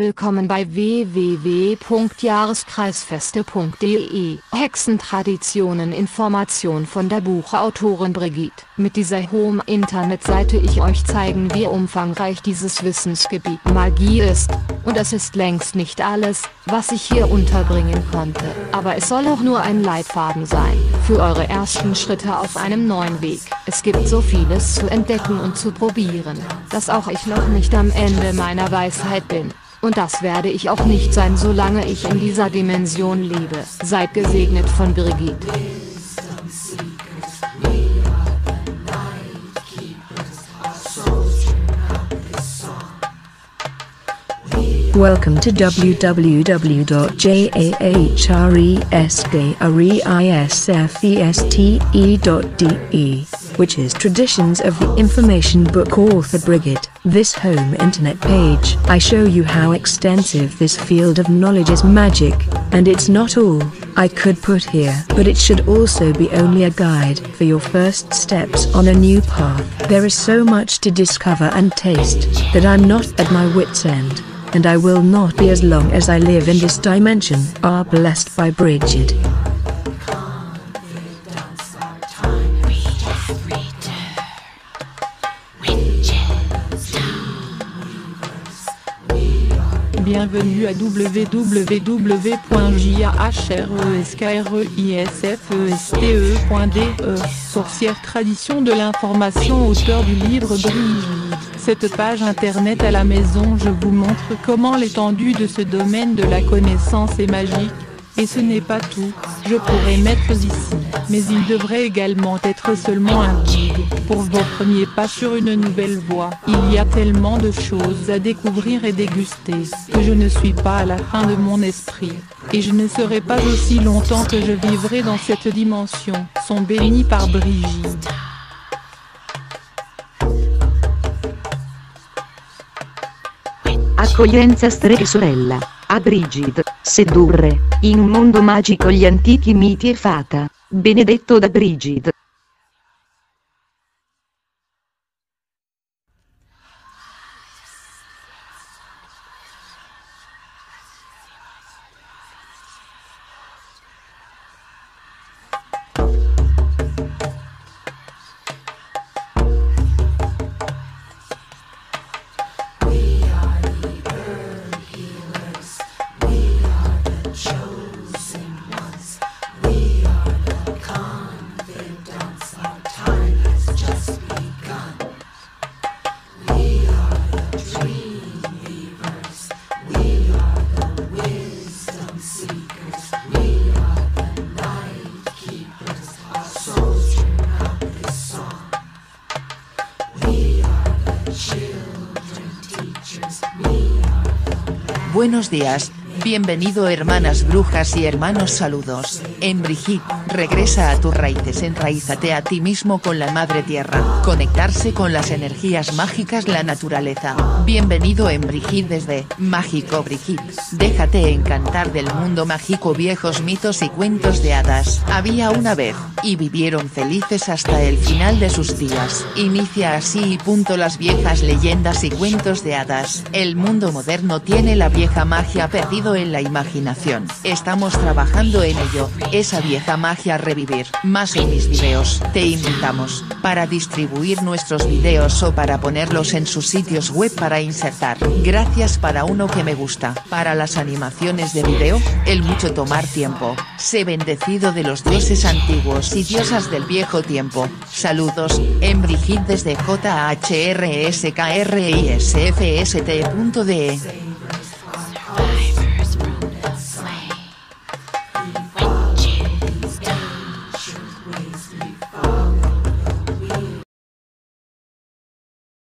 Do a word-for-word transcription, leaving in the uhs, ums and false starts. Willkommen bei w w w punkt jahreskreisfeste punkt de. Hexentraditionen. Information von der Buchautorin Brigitte. Mit dieser Home Internetseite ich euch zeigen, wie umfangreich dieses Wissensgebiet Magie ist. Und es ist längst nicht alles, was ich hier unterbringen konnte. Aber es soll auch nur ein Leitfaden sein, für eure ersten Schritte auf einem neuen Weg. Es gibt so vieles zu entdecken und zu probieren, dass auch ich noch nicht am Ende meiner Weisheit bin. Und das werde ich auch nicht sein, solange ich in dieser Dimension lebe. Seid gesegnet von Brigitte. Welcome to w w w punkt jahreskreisfeste punkt de, which is Traditions of the Information Book, author Brigitte. This home internet page, I show you how extensive this field of knowledge is. Magic, and it's not all I could put here, but it should also be only a guide for your first steps on a new path. There is so much to discover and taste that I'm not at my wit's end. And I will not be as long as I live in this dimension. Are blessed by Brigitte. Bienvenue à w w w punkt jahreskreisfeste punkt de, sorcière tradition de l'information, auteur du livre Brigitte. Cette page internet à la maison, je vous montre comment l'étendue de ce domaine de la connaissance est magique. Et ce n'est pas tout, je pourrais mettre ici, mais il devrait également être seulement un guide pour vos premiers pas sur une nouvelle voie. Il y a tellement de choses à découvrir et déguster, que je ne suis pas à la fin de mon esprit. Et je ne serai pas aussi longtemps que je vivrai dans cette dimension. Sont bénis par Brigitte. Accoglienza strega sorella, a Brigitte, sedurre, in un mondo magico gli antichi miti e fata, benedetto da Brigitte. Buenos días, bienvenido hermanas brujas y hermanos, saludos. En Brigitte, regresa a tus raíces, enraízate a ti mismo con la madre tierra, conectarse con las energías mágicas, la naturaleza. Bienvenido en Brigitte desde Mágico Brigitte, déjate encantar del mundo mágico, viejos mitos y cuentos de hadas. Había una vez, y vivieron felices hasta el final de sus días. Inicia así y punto las viejas leyendas y cuentos de hadas. El mundo moderno tiene la vieja magia perdido en la imaginación. Estamos trabajando en ello, esa vieja magia revivir. Más en mis videos, te invitamos, para distribuir nuestros videos o para ponerlos en sus sitios web para insertar. Gracias para uno que me gusta. Para las animaciones de video, el mucho tomar tiempo. Sé bendecido de los dioses antiguos y diosas del viejo tiempo. Saludos, en Brigitte desde jahreskreisfeste punto de.